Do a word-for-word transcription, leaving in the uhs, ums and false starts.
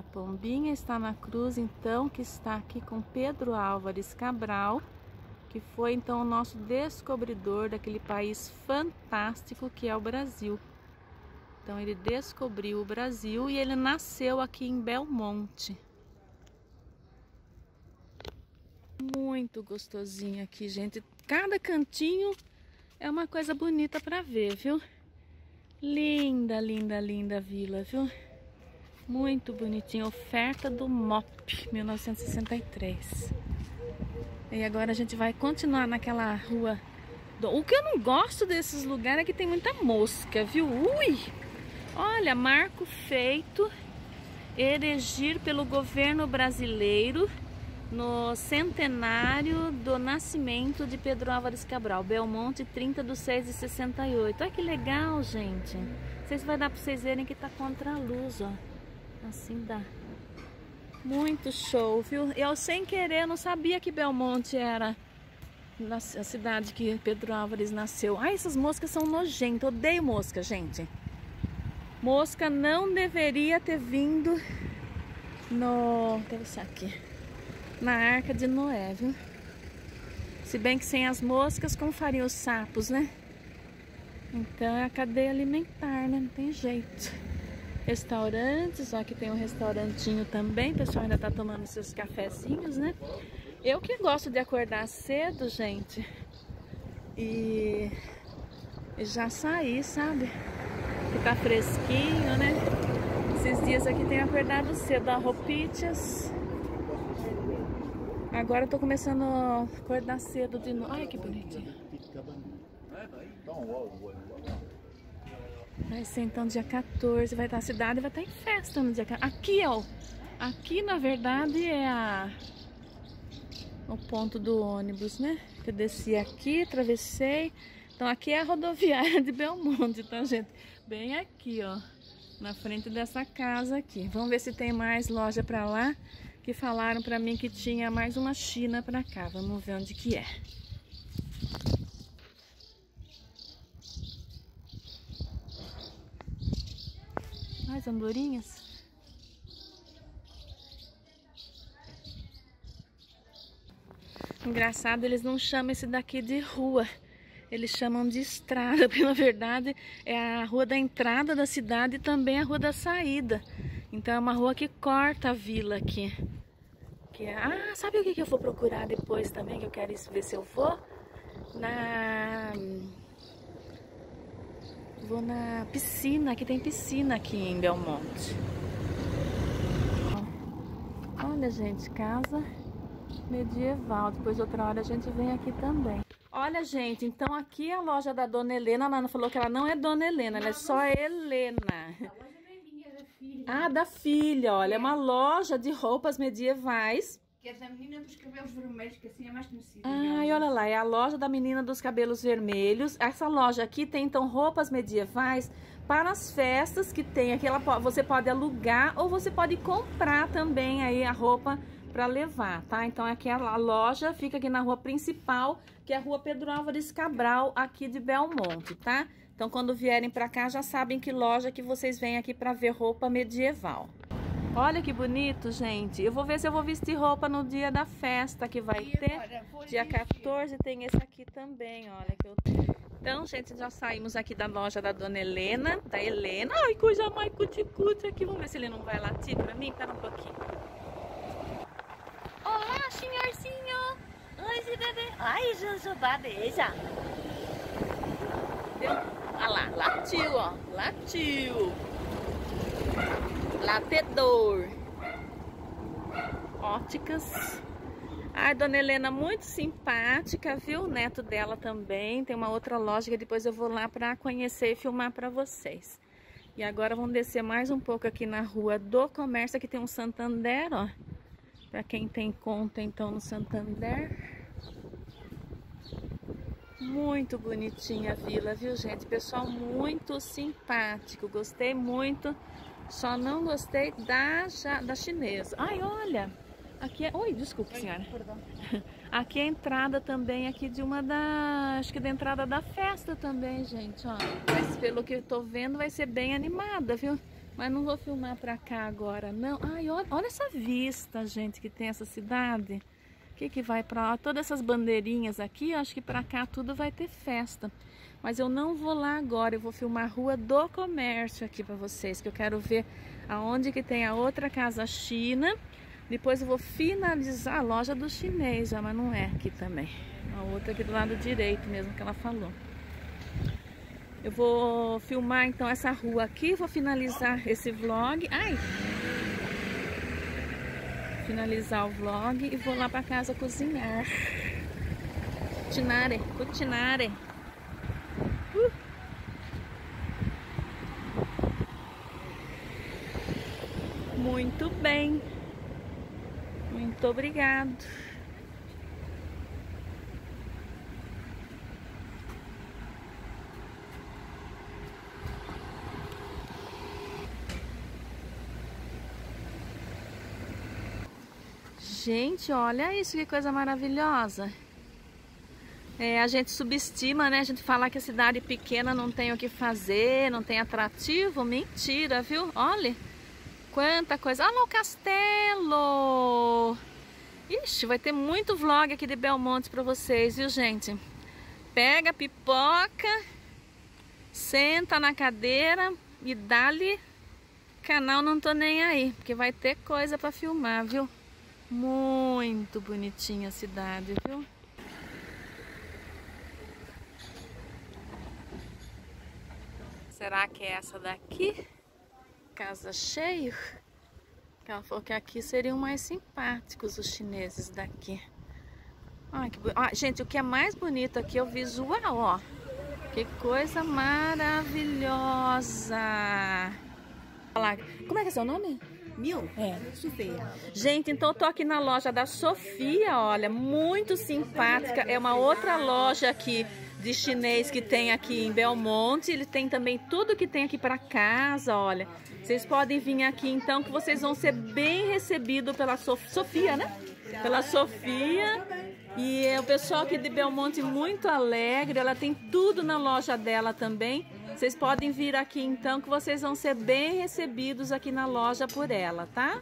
A pombinha está na cruz, então, que está aqui com Pedro Álvares Cabral, que foi, então, o nosso descobridor daquele país fantástico que é o Brasil. Então, ele descobriu o Brasil e ele nasceu aqui em Belmonte. Muito gostosinho aqui, gente. Cada cantinho é uma coisa bonita para ver, viu? Linda, linda, linda vila, viu? Muito bonitinho, oferta do Mop, mil novecentos e sessenta e três. E agora a gente vai continuar naquela rua. Do... O que eu não gosto desses lugares é que tem muita mosca, viu? Ui! Olha, marco feito, erigir pelo governo brasileiro no centenário do nascimento de Pedro Álvares Cabral. Belmonte, trinta de seis de sessenta e oito. Olha que legal, gente. Não sei se vai dar para vocês verem que tá contra a luz, ó. Assim dá. Muito show, viu? Eu sem querer, não sabia que Belmonte era a cidade que Pedro Álvares nasceu. Ai, essas moscas são nojentas. Odeio mosca, gente. Mosca não deveria ter vindo no... Quero deixar aqui. Na Arca de Noé, viu? Se bem que sem as moscas, como fariam os sapos, né? Então é a cadeia alimentar, né? Não tem jeito. Restaurantes, ó, aqui tem um restaurantinho também, o pessoal ainda tá tomando seus cafezinhos, né? Eu que gosto de acordar cedo, gente, e, e já saí, sabe? Que tá fresquinho, né? Esses dias aqui tem acordado cedo, ó, roupinhas. Agora eu tô começando a acordar cedo de novo. Olha que bonitinho. Vai ser então dia quatorze, vai estar a cidade, vai estar em festa no dia quatorze. Aqui, ó, aqui na verdade é a, o ponto do ônibus, né? Eu desci aqui, atravessei. Então aqui é a rodoviária de Belmonte, tá, gente? Bem aqui, ó, na frente dessa casa aqui. Vamos ver se tem mais loja pra lá, que falaram pra mim que tinha mais uma China pra cá. Vamos ver onde que é. As andorinhas. Engraçado, eles não chamam esse daqui de rua. Eles chamam de estrada, porque na verdade é a rua da entrada da cidade e também a rua da saída. Então é uma rua que corta a vila aqui. Que é... Ah, sabe o que eu vou procurar depois também? Que eu quero ver se eu vou? Na... Vou na piscina, que tem piscina aqui em Belmonte. Olha, gente, casa medieval. Depois outra hora a gente vem aqui também. Olha, gente, então aqui é a loja da Dona Helena. Ela falou que ela não é Dona Helena, ela é só Helena. Ah, da filha, olha. É uma loja de roupas medievais. Que é da menina dos cabelos vermelhos, que assim é mais conhecida. Ai, né? Olha lá, é a loja da menina dos cabelos vermelhos. Essa loja aqui tem, então, roupas medievais para as festas que tem aqui. Ela, você pode alugar ou você pode comprar também aí a roupa para levar, tá? Então, aqui a loja fica aqui na rua principal, que é a rua Pedro Álvares Cabral, aqui de Belmonte, tá? Então, quando vierem para cá, já sabem que loja que vocês vêm aqui para ver roupa medieval. Olha que bonito, gente. Eu vou ver se eu vou vestir roupa no dia da festa que vai ter. Dia quatorze tem esse aqui também, olha. Que eu... Então, gente, já saímos aqui da loja da Dona Helena, da Helena. Ai, coisa mais cuti-cuti aqui. Vamos ver se ele não vai latir pra mim. Pera um pouquinho. Olá, senhorzinho. Oi, bebê. Ai, Jujubá, beija. Olha lá, latiu, ó. Latiu. Latedor. Óticas. Ai, Dona Helena, muito simpática, viu? O neto dela também. Tem uma outra loja que depois eu vou lá pra conhecer e filmar pra vocês. E agora vamos descer mais um pouco aqui na rua do comércio. Aqui tem um Santander, ó. Pra quem tem conta, então, no Santander. Muito bonitinha a vila, viu, gente? Pessoal muito simpático. Gostei muito. Só não gostei da, da chinesa. Ai, olha. Aqui é... Oi, desculpa, senhora. Perdão. Aqui é a entrada também aqui de uma da... Acho que da entrada da festa também, gente. Ó. Mas pelo que eu tô vendo, vai ser bem animada, viu? Mas não vou filmar pra cá agora, não. Ai, olha, olha essa vista, gente, que tem essa cidade. Que que vai pra lá? Todas essas bandeirinhas aqui, acho que pra cá tudo vai ter festa. Mas eu não vou lá agora, eu vou filmar a Rua do Comércio aqui pra vocês, que eu quero ver aonde que tem a outra Casa China. Depois eu vou finalizar a loja do chinês, mas não é aqui também. A outra aqui do lado direito mesmo que ela falou. Eu vou filmar então essa rua aqui, vou finalizar esse vlog. Ai! Finalizar o vlog e vou lá para casa cozinhar. Cucinare, cucinare. Uh. Muito bem. Muito obrigado. Gente, olha isso, que coisa maravilhosa. É, a gente subestima, né? A gente fala que a cidade pequena não tem o que fazer, não tem atrativo. Mentira, viu? Olha, quanta coisa. Olha lá o castelo. Ixi, vai ter muito vlog aqui de Belmonte pra vocês, viu, gente? Pega, pipoca, senta na cadeira e dá-lhe canal Não Tô Nem Aí, porque vai ter coisa pra filmar, viu? Muito bonitinha a cidade, viu? Será que é essa daqui? Casa cheia? Ela falou que aqui seriam mais simpáticos os chineses daqui. Ai, que bo... ah, gente, o que é mais bonito aqui é o visual, ó. Que coisa maravilhosa! Olha lá. Como é que é seu nome? Mil? É, Sofia. Gente, então eu tô aqui na loja da Sofia, olha, muito simpática. É uma outra loja aqui de chinês que tem aqui em Belmonte. Ele tem também tudo que tem aqui para casa, olha. Vocês podem vir aqui então que vocês vão ser bem recebidos pela Sof... Sofia, né? Pela Sofia. E é o pessoal aqui de Belmonte muito alegre. Ela tem tudo na loja dela também. Vocês podem vir aqui então que vocês vão ser bem recebidos aqui na loja por ela, tá?